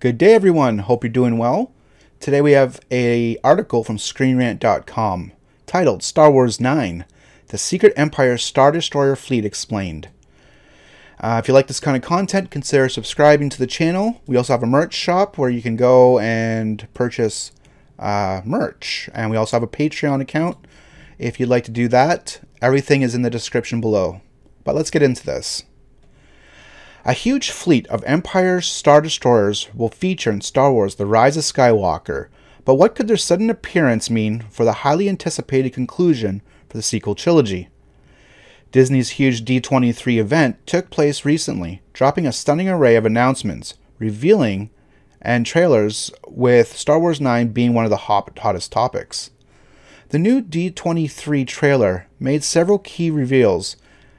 Good day, everyone. Hope you're doing well. Today we have an article from ScreenRant.com titled Star Wars 9, The Secret Empire Star Destroyer Fleet Explained. If you like this kind of content, consider subscribing to the channel. We also have a merch shop where you can go and purchase merch. And we also have a Patreon account if you'd like to do that. Everything is in the description below. But let's get into this. A huge fleet of Empire Star Destroyers will feature in Star Wars The Rise of Skywalker, but what could their sudden appearance mean for the highly anticipated conclusion for the sequel trilogy? Disney's huge D23 event took place recently, dropping a stunning array of announcements, revealing, and trailers, with Star Wars 9 being one of the hottest topics. The new D23 trailer made several key reveals,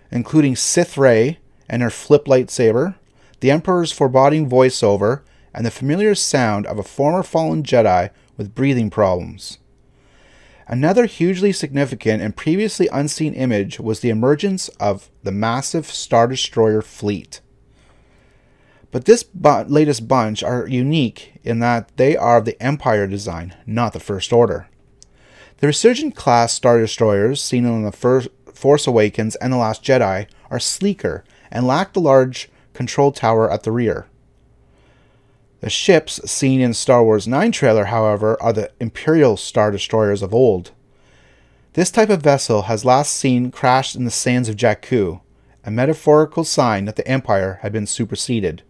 including Sith Rey and her flip lightsaber, the Emperor's foreboding voiceover, and the familiar sound of a former fallen Jedi with breathing problems. Another hugely significant and previously unseen image was the emergence of the massive Star Destroyer fleet. But this latest bunch are unique in that they are of the Empire design, not the First Order. The Resurgent class Star Destroyers seen in the Force Awakens and The Last Jedi are sleeker and lack the large control tower at the rear. The ships seen in Star Wars 9 trailer, however, are the Imperial Star Destroyers of old. This type of vessel has last seen crashed in the sands of Jakku, a metaphorical sign that the Empire had been superseded.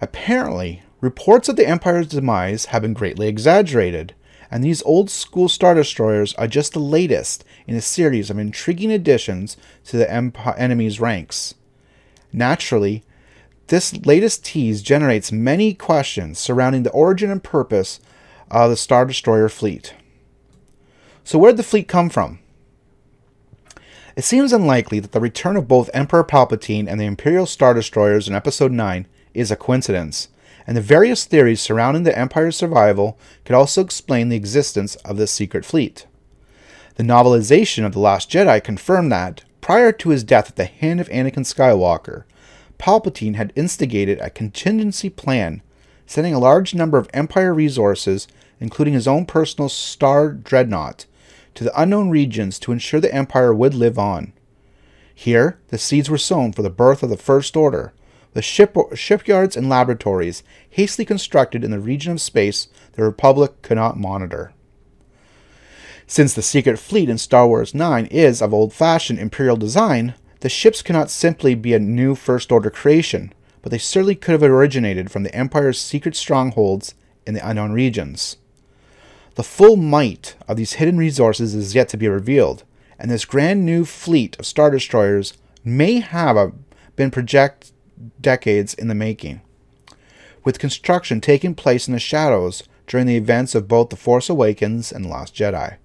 Apparently, reports of the Empire's demise have been greatly exaggerated, and these old-school Star Destroyers are just the latest in a series of intriguing additions to the enemy's ranks. Naturally, this latest tease generates many questions surrounding the origin and purpose of the Star Destroyer fleet. So where'd the fleet come from? It seems unlikely that the return of both Emperor Palpatine and the Imperial Star Destroyers in Episode 9 is a coincidence, and the various theories surrounding the Empire's survival could also explain the existence of this secret fleet. The novelization of The Last Jedi confirmed that, prior to his death at the hand of Anakin Skywalker, Palpatine had instigated a contingency plan, sending a large number of Empire resources, including his own personal Star Dreadnought, to the Unknown Regions to ensure the Empire would live on. Here, the seeds were sown for the birth of the First Order, the shipyards and laboratories hastily constructed in the region of space the Republic could not monitor. Since the secret fleet in Star Wars 9 is of old-fashioned Imperial design, the ships cannot simply be a new First Order creation, but they certainly could have originated from the Empire's secret strongholds in the Unknown Regions. The full might of these hidden resources is yet to be revealed, and this grand new fleet of Star Destroyers may have been projected decades in the making, with construction taking place in the shadows during the events of both The Force Awakens and The Last Jedi.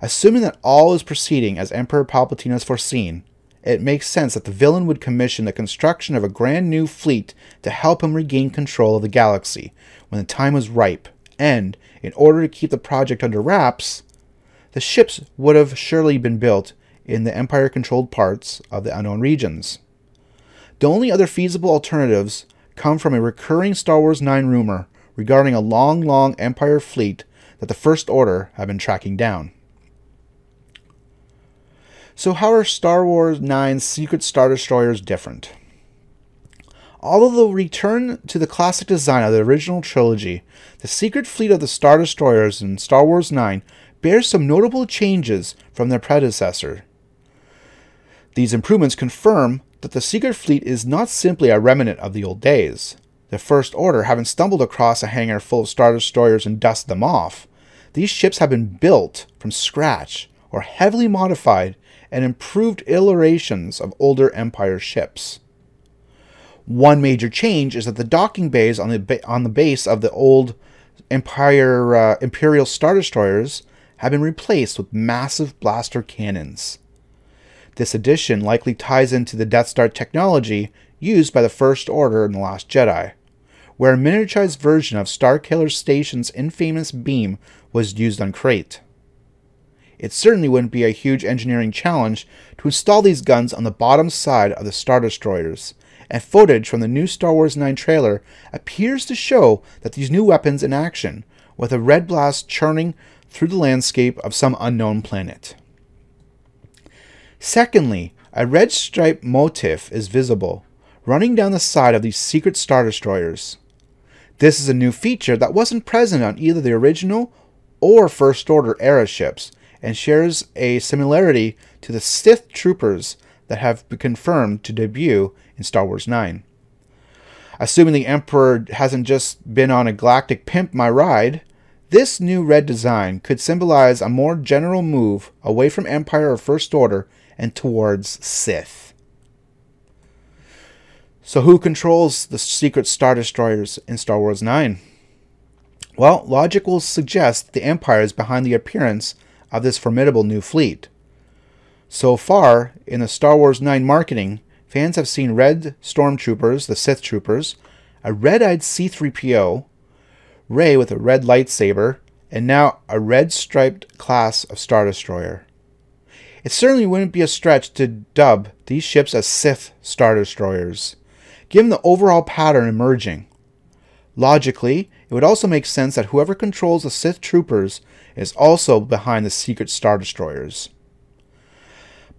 Assuming that all is proceeding as Emperor Palpatine has foreseen, it makes sense that the villain would commission the construction of a grand new fleet to help him regain control of the galaxy when the time was ripe, and, in order to keep the project under wraps, the ships would have surely been built in the Empire-controlled parts of the Unknown Regions. The only other feasible alternatives come from a recurring Star Wars 9 rumor regarding a long Empire fleet that the First Order have been tracking down. So how are Star Wars 9's secret Star Destroyers different? Although the return to the classic design of the original trilogy, the secret fleet of the Star Destroyers in Star Wars 9 bears some notable changes from their predecessor. These improvements confirm that the secret fleet is not simply a remnant of the old days. The First Order haven't stumbled across a hangar full of Star Destroyers and dusted them off. These ships have been built from scratch or heavily modified and improved iterations of older Empire ships. One major change is that the docking bays on the base of the old Empire Imperial Star Destroyers have been replaced with massive blaster cannons. This addition likely ties into the Death Star technology used by the First Order in The Last Jedi, where a miniaturized version of Starkiller Station's infamous beam was used on Crait. It certainly wouldn't be a huge engineering challenge to install these guns on the bottom side of the Star Destroyers, and footage from the new Star Wars 9 trailer appears to show that these new weapons in action, with a red blast churning through the landscape of some unknown planet. Secondly, a red stripe motif is visible, running down the side of these secret Star Destroyers. This is a new feature that wasn't present on either the original or First Order era ships, and shares a similarity to the Sith Troopers that have been confirmed to debut in Star Wars 9. Assuming the Emperor hasn't just been on a galactic pimp my ride, this new red design could symbolize a more general move away from Empire or First Order and towards Sith. So who controls the secret Star Destroyers in Star Wars 9? Well, logic will suggest that the Empire is behind the appearance of this formidable new fleet. So far, in the Star Wars 9 marketing, fans have seen red stormtroopers, the Sith Troopers, a red-eyed C-3PO, Rey with a red lightsaber, and now a red-striped class of Star Destroyer. It certainly wouldn't be a stretch to dub these ships as Sith Star Destroyers, given the overall pattern emerging. Logically, it would also make sense that whoever controls the Sith Troopers is also behind the secret Star Destroyers.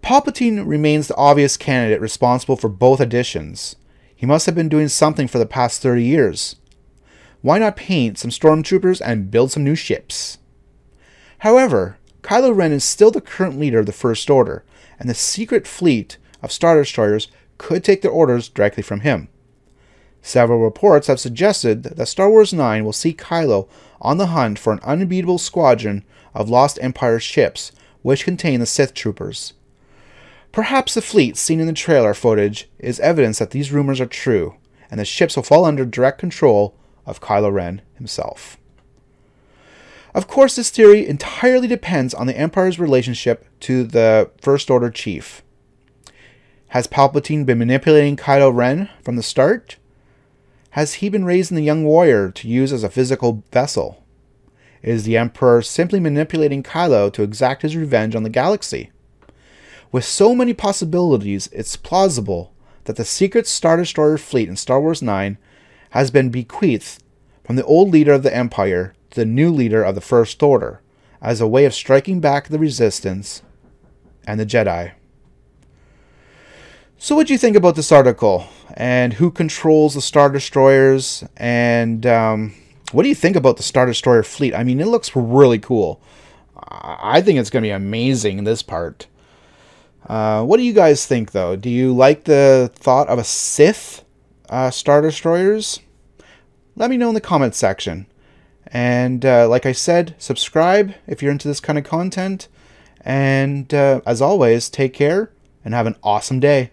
Palpatine remains the obvious candidate responsible for both additions. He must have been doing something for the past 30 years. Why not paint some stormtroopers and build some new ships? However, Kylo Ren is still the current leader of the First Order, and the secret fleet of Star Destroyers could take their orders directly from him. Several reports have suggested that Star Wars 9 will see Kylo on the hunt for an unbeatable squadron of lost Empire ships, which contain the Sith Troopers. Perhaps the fleet seen in the trailer footage is evidence that these rumors are true, and the ships will fall under direct control of Kylo Ren himself. Of course, this theory entirely depends on the Empire's relationship to the First Order Chief. Has Palpatine been manipulating Kylo Ren from the start? Has he been raising the young warrior to use as a physical vessel? Is the Emperor simply manipulating Kylo to exact his revenge on the galaxy? With so many possibilities, it's plausible that the secret Star Destroyer fleet in Star Wars 9 has been bequeathed from the old leader of the Empire to the new leader of the First Order as a way of striking back the Resistance and the Jedi. So what do you think about this article? And who controls the Star Destroyers? And what do you think about the Star Destroyer fleet? I mean, it looks really cool. I think it's going to be amazing in this part. What do you guys think, though? Do you like the thought of a Sith Star Destroyers? Let me know in the comments section. And like I said, subscribe if you're into this kind of content. And as always, take care and have an awesome day.